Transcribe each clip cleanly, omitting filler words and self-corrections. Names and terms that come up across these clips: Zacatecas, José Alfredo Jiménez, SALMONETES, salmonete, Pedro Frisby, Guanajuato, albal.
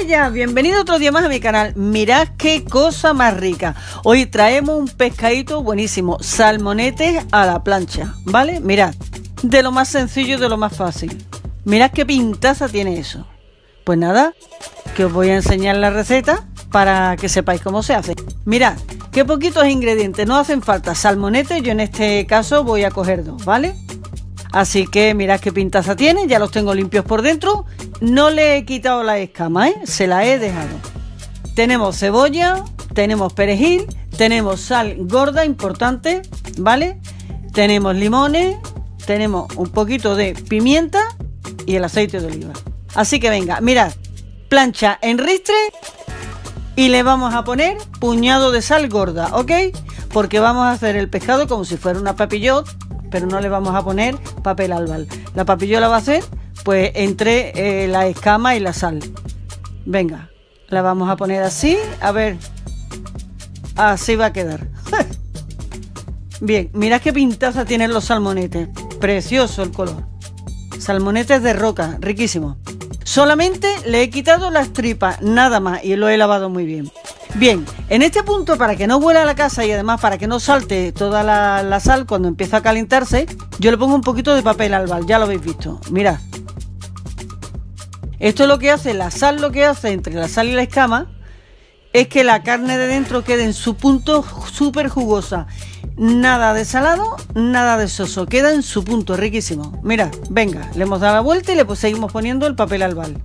ella, bienvenido otro día más a mi canal. Mirad qué cosa más rica. Hoy traemos un pescadito buenísimo, salmonetes a la plancha, ¿vale? Mirad, de lo más sencillo, de lo más fácil. Mirad qué pintaza tiene eso. Pues nada, que os voy a enseñar la receta para que sepáis cómo se hace. Mirad, qué poquitos ingredientes nos hacen falta. Salmonetes, yo en este caso voy a coger dos, ¿vale? Así que mirad qué pintaza tiene, ya los tengo limpios por dentro. No le he quitado la escama, ¿eh? Se la he dejado. Tenemos cebolla, tenemos perejil, tenemos sal gorda, importante, ¿vale? Tenemos limones, tenemos un poquito de pimienta y el aceite de oliva. Así que venga, mirad, plancha en ristre y le vamos a poner puñado de sal gorda, ¿ok? Porque vamos a hacer el pescado como si fuera una papillot, pero no le vamos a poner papel albal. La papillola va a ser pues entre la escama y la sal. Venga, la vamos a poner así, a ver, así va a quedar. Bien, mirad qué pintaza tienen los salmonetes, precioso el color. Salmonetes de roca, riquísimo. Solamente le he quitado las tripas, nada más, y lo he lavado muy bien. Bien, en este punto, para que no vuela a la casa y además para que no salte toda la sal cuando empieza a calentarse, yo le pongo un poquito de papel albal, ya lo habéis visto, mirad. Esto es lo que hace, la sal lo que hace entre la sal y la escama, es que la carne de dentro quede en su punto súper jugosa. Nada de salado, nada de soso, queda en su punto, riquísimo. Mirad, venga, le hemos dado la vuelta y le seguimos poniendo el papel albal.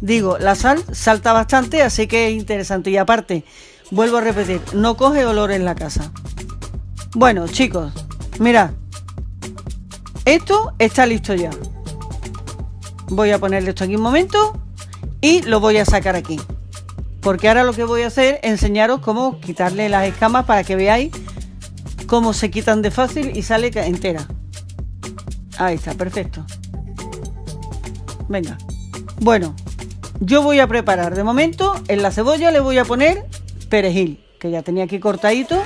Digo, la sal salta bastante, así que es interesante. Y aparte, vuelvo a repetir, no coge olor en la casa. Bueno, chicos, mirad. Esto está listo ya. Voy a ponerle esto aquí un momento y lo voy a sacar aquí. Porque ahora lo que voy a hacer es enseñaros cómo quitarle las escamas para que veáis cómo se quitan de fácil y sale entera. Ahí está, perfecto. Venga. Bueno, yo voy a preparar de momento, en la cebolla le voy a poner perejil, que ya tenía aquí cortadito,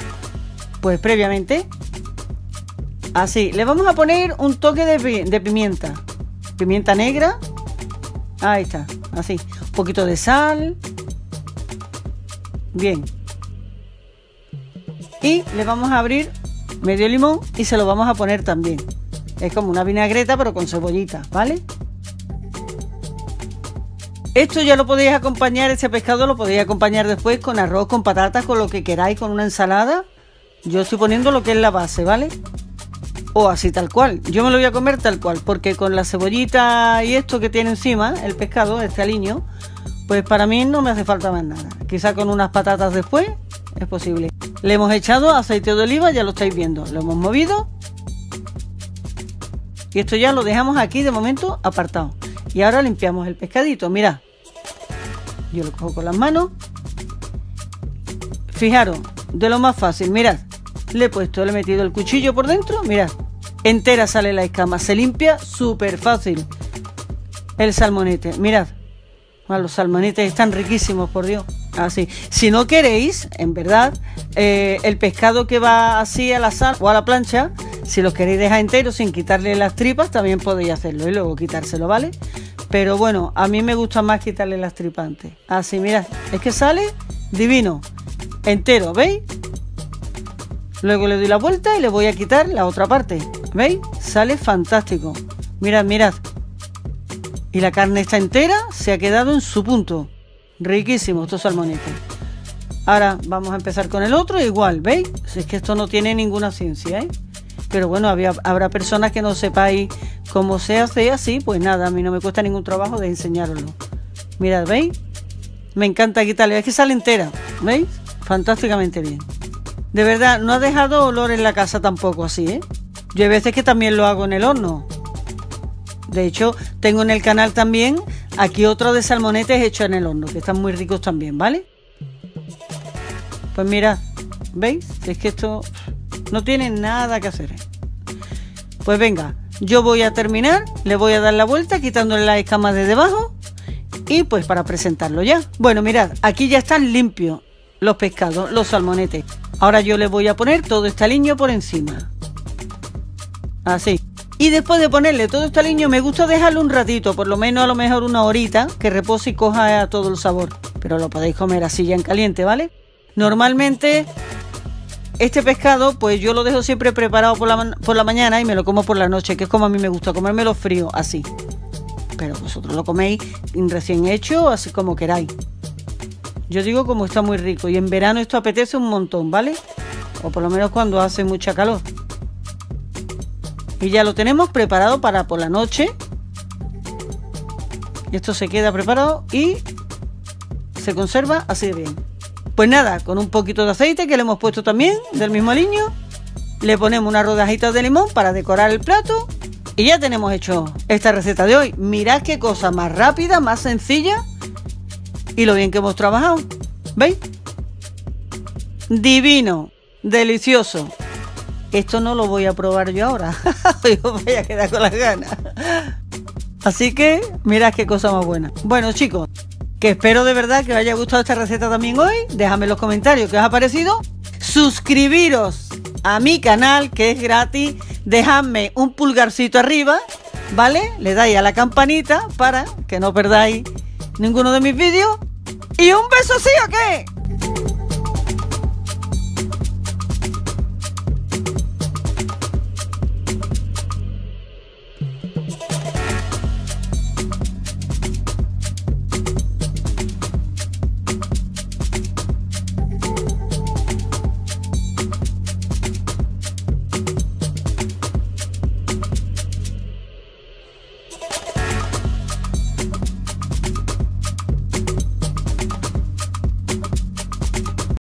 pues previamente. Así, le vamos a poner un toque de pimienta, pimienta negra, ahí está, así, un poquito de sal, bien. Y le vamos a abrir medio limón y se lo vamos a poner también. Es como una vinagreta pero con cebollita, ¿vale? Esto ya lo podéis acompañar, este pescado lo podéis acompañar después con arroz, con patatas, con lo que queráis, con una ensalada. Yo estoy poniendo lo que es la base, ¿vale? O así tal cual. Yo me lo voy a comer tal cual, porque con la cebollita y esto que tiene encima, el pescado, este aliño, pues para mí no me hace falta más nada. Quizá con unas patatas después es posible. Le hemos echado aceite de oliva, ya lo estáis viendo. Lo hemos movido. Y esto ya lo dejamos aquí de momento apartado. Y ahora limpiamos el pescadito, mirad. Yo lo cojo con las manos. Fijaros, de lo más fácil, mirad. Le he puesto, le he metido el cuchillo por dentro, mirad. Entera sale la escama, se limpia súper fácil. El salmonete, mirad. Los salmonetes están riquísimos, por Dios. Así, si no queréis, en verdad, el pescado que va así a la sal o a la plancha, si los queréis dejar enteros sin quitarle las tripas, también podéis hacerlo y luego quitárselo, ¿vale? Pero bueno, a mí me gusta más quitarle las tripas antes. Así, mirad, es que sale divino, entero, ¿veis? Luego le doy la vuelta y le voy a quitar la otra parte, ¿veis? Sale fantástico, mirad, mirad. Y la carne está entera, se ha quedado en su punto. Riquísimos estos salmonetes. Ahora vamos a empezar con el otro, igual, ¿veis? Si es que esto no tiene ninguna ciencia, ¿eh? Pero bueno, habrá personas que no sepáis cómo se hace así, pues nada, a mí no me cuesta ningún trabajo de enseñaroslo. Mirad, ¿veis? Me encanta quitarle, es que sale entera, ¿veis? Fantásticamente bien. De verdad, no ha dejado olor en la casa tampoco así, ¿eh? Yo hay veces que también lo hago en el horno. De hecho, tengo en el canal también aquí otro de salmonetes hechos en el horno, que están muy ricos también, ¿vale? Pues mirad, ¿veis? Es que esto no tiene nada que hacer. Pues venga, yo voy a terminar, le voy a dar la vuelta quitándole las escamas de debajo y pues para presentarlo ya. Bueno, mirad, aquí ya están limpios los pescados, los salmonetes. Ahora yo le voy a poner todo este aliño por encima. Así. Y después de ponerle todo esto al aliño, me gusta dejarlo un ratito, por lo menos a lo mejor una horita, que repose y coja todo el sabor. Pero lo podéis comer así ya en caliente, ¿vale? Normalmente este pescado, pues yo lo dejo siempre preparado por la mañana y me lo como por la noche, que es como a mí me gusta, comérmelo frío, así. Pero vosotros lo coméis recién hecho, así como queráis. Yo digo como está muy rico y en verano esto apetece un montón, ¿vale? O por lo menos cuando hace mucha calor. Y ya lo tenemos preparado para por la noche. Y esto se queda preparado y se conserva así de bien. Pues nada, con un poquito de aceite que le hemos puesto también del mismo aliño, le ponemos unas rodajitas de limón para decorar el plato y ya tenemos hecho esta receta de hoy. Mirad qué cosa más rápida, más sencilla y lo bien que hemos trabajado. ¿Veis? Divino, delicioso. Esto no lo voy a probar yo ahora. Os voy a quedar con las ganas. Así que mirad qué cosa más buena. Bueno, chicos, que espero de verdad que os haya gustado esta receta también hoy. Dejadme en los comentarios qué os ha parecido. Suscribiros a mi canal, que es gratis. Dejadme un pulgarcito arriba, ¿vale? Le dais a la campanita para que no perdáis ninguno de mis vídeos. Y un beso, ¿sí o qué?